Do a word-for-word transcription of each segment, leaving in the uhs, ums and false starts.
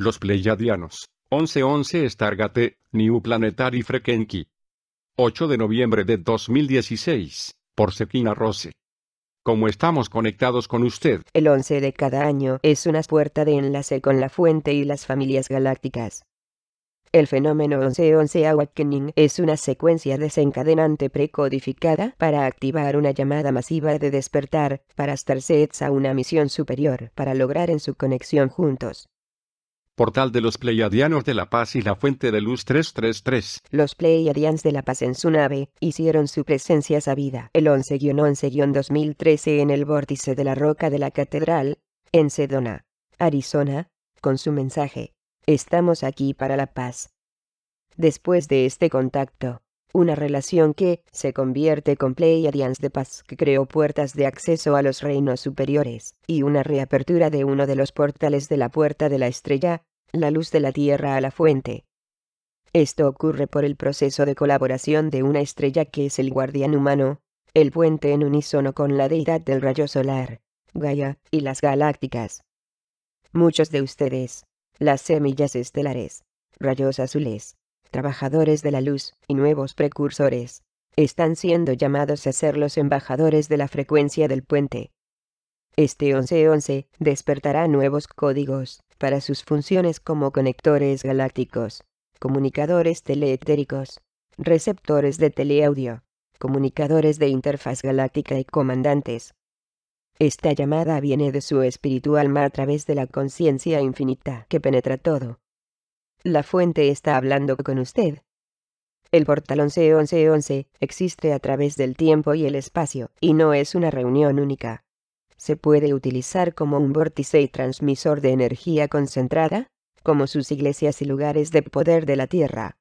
Los Pleiadianos, once once Stargate, New Planetary Frequency. ocho de noviembre de dos mil dieciséis, por Shekina Rose. Como estamos conectados con usted. El once de cada año es una puerta de enlace con la fuente y las familias galácticas. El fenómeno once once Awakening es una secuencia desencadenante precodificada para activar una llamada masiva de despertar para Starseeds a una misión superior para lograr en su conexión juntos. Portal de los Pleiadianos de la Paz y la Fuente de Luz tres tres tres. Los Pleiadianos de la Paz en su nave hicieron su presencia sabida el once once dos mil trece en el vórtice de la roca de la Catedral, en Sedona, Arizona, con su mensaje: estamos aquí para la paz. Después de este contacto, una relación que se convierte con Pleiadians de Paz que creó puertas de acceso a los reinos superiores, y una reapertura de uno de los portales de la Puerta de la Estrella, la luz de la Tierra a la fuente. Esto ocurre por el proceso de colaboración de una estrella que es el guardián humano, el puente en unísono con la deidad del rayo solar, Gaia, y las galácticas. Muchos de ustedes, las semillas estelares, rayos azules, trabajadores de la luz, y nuevos precursores, están siendo llamados a ser los embajadores de la frecuencia del puente. Este once once despertará nuevos códigos para sus funciones como conectores galácticos, comunicadores teleétericos, receptores de teleaudio, comunicadores de interfaz galáctica y comandantes. Esta llamada viene de su espíritu alma a través de la conciencia infinita que penetra todo. La fuente está hablando con usted. El portal once once once existe a través del tiempo y el espacio, y no es una reunión única. Se puede utilizar como un vórtice y transmisor de energía concentrada, como sus iglesias y lugares de poder de la Tierra.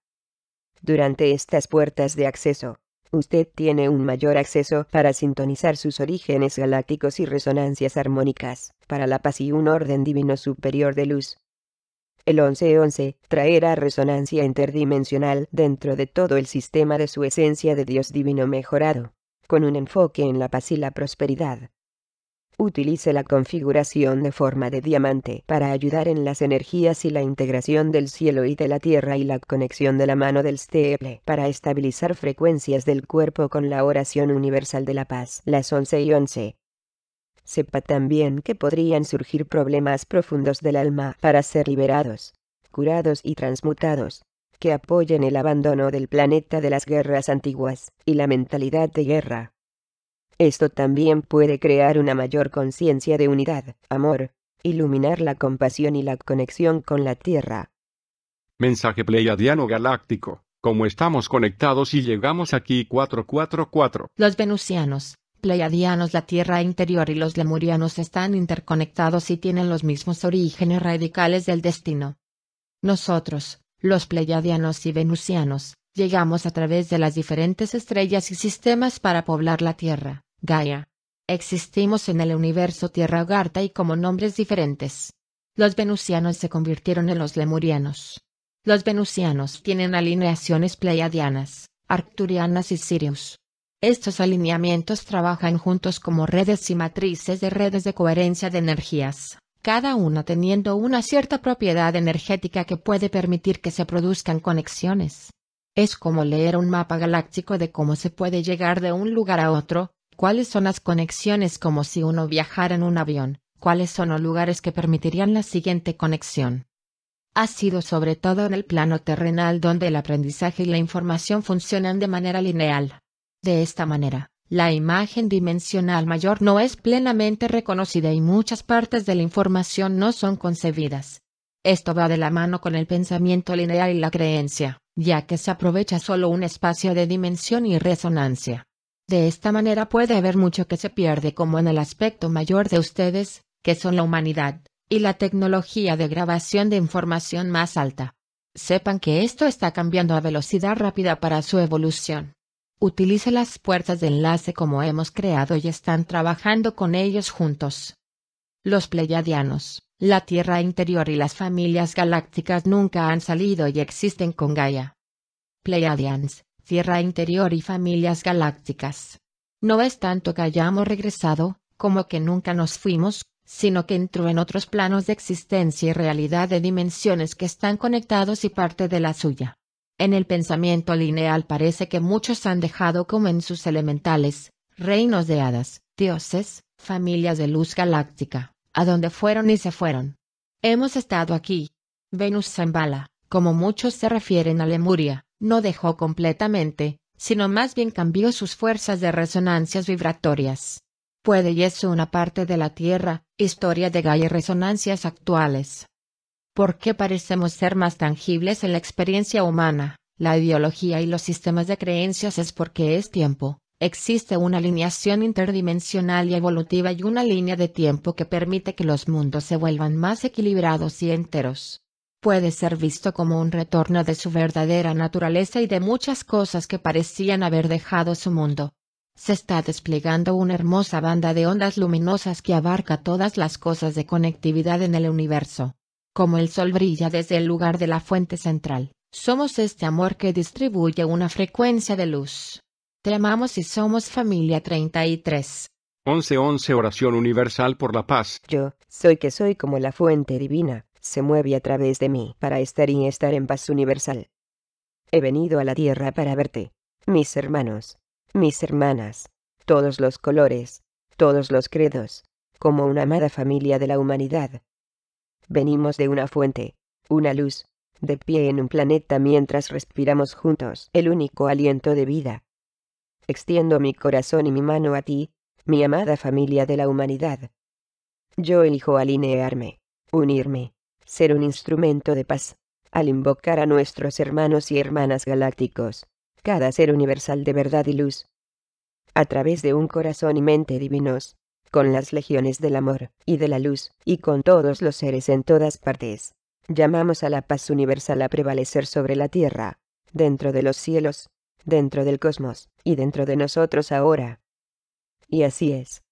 Durante estas puertas de acceso, usted tiene un mayor acceso para sintonizar sus orígenes galácticos y resonancias armónicas, para la paz y un orden divino superior de luz. El once once traerá resonancia interdimensional dentro de todo el sistema de su esencia de Dios divino mejorado, con un enfoque en la paz y la prosperidad. Utilice la configuración de forma de diamante para ayudar en las energías y la integración del cielo y de la tierra y la conexión de la mano del steeple para estabilizar frecuencias del cuerpo con la oración universal de la paz, las once y once. Sepa también que podrían surgir problemas profundos del alma para ser liberados, curados y transmutados, que apoyen el abandono del planeta de las guerras antiguas y la mentalidad de guerra. Esto también puede crear una mayor conciencia de unidad, amor, iluminar la compasión y la conexión con la Tierra. Mensaje Pleiadiano Galáctico, como estamos conectados y llegamos aquí cuatro cuatro cuatro. Los Venusianos, Pleiadianos, la Tierra interior y los Lemurianos están interconectados y tienen los mismos orígenes radicales del destino. Nosotros, los Pleiadianos y Venusianos, llegamos a través de las diferentes estrellas y sistemas para poblar la Tierra, Gaia. Existimos en el universo Tierra Agartha y como nombres diferentes. Los venusianos se convirtieron en los lemurianos. Los venusianos tienen alineaciones pleiadianas, arcturianas y sirius. Estos alineamientos trabajan juntos como redes y matrices de redes de coherencia de energías, cada una teniendo una cierta propiedad energética que puede permitir que se produzcan conexiones. Es como leer un mapa galáctico de cómo se puede llegar de un lugar a otro, cuáles son las conexiones como si uno viajara en un avión, cuáles son los lugares que permitirían la siguiente conexión. Ha sido sobre todo en el plano terrenal donde el aprendizaje y la información funcionan de manera lineal. De esta manera, la imagen dimensional mayor no es plenamente reconocida y muchas partes de la información no son concebidas. Esto va de la mano con el pensamiento lineal y la creencia, ya que se aprovecha solo un espacio de dimensión y resonancia. De esta manera puede haber mucho que se pierde, como en el aspecto mayor de ustedes, que son la humanidad, y la tecnología de grabación de información más alta. Sepan que esto está cambiando a velocidad rápida para su evolución. Utilice las puertas de enlace como hemos creado y están trabajando con ellos juntos. Los Pleiadianos, la Tierra interior y las familias galácticas nunca han salido y existen con Gaia. Pleiadians, Tierra interior y familias galácticas. No es tanto que hayamos regresado, como que nunca nos fuimos, sino que entró en otros planos de existencia y realidad de dimensiones que están conectados y parte de la suya. En el pensamiento lineal parece que muchos han dejado como en sus elementales, reinos de hadas, dioses, familias de luz galáctica, a donde fueron y se fueron. Hemos estado aquí. Venus Zambala, como muchos se refieren a Lemuria, no dejó completamente, sino más bien cambió sus fuerzas de resonancias vibratorias. Puede y es una parte de la Tierra, historia de Gaia y resonancias actuales. ¿Por qué parecemos ser más tangibles en la experiencia humana, la ideología y los sistemas de creencias? Es porque es tiempo. Existe una alineación interdimensional y evolutiva y una línea de tiempo que permite que los mundos se vuelvan más equilibrados y enteros. Puede ser visto como un retorno de su verdadera naturaleza y de muchas cosas que parecían haber dejado su mundo. Se está desplegando una hermosa banda de ondas luminosas que abarca todas las cosas de conectividad en el universo. Como el sol brilla desde el lugar de la fuente central, somos este amor que distribuye una frecuencia de luz. Te amamos y somos familia treinta y tres. once once Oración Universal por la Paz. Yo, soy que soy como la fuente divina, se mueve a través de mí para estar y estar en paz universal. He venido a la tierra para verte, mis hermanos, mis hermanas, todos los colores, todos los credos, como una amada familia de la humanidad. Venimos de una fuente, una luz, de pie en un planeta mientras respiramos juntos el único aliento de vida. Extiendo mi corazón y mi mano a ti, mi amada familia de la humanidad. Yo elijo alinearme, unirme, ser un instrumento de paz, al invocar a nuestros hermanos y hermanas galácticos, cada ser universal de verdad y luz. A través de un corazón y mente divinos, con las legiones del amor y de la luz, y con todos los seres en todas partes, llamamos a la paz universal a prevalecer sobre la tierra, dentro de los cielos, dentro del cosmos, y dentro de nosotros ahora. Y así es.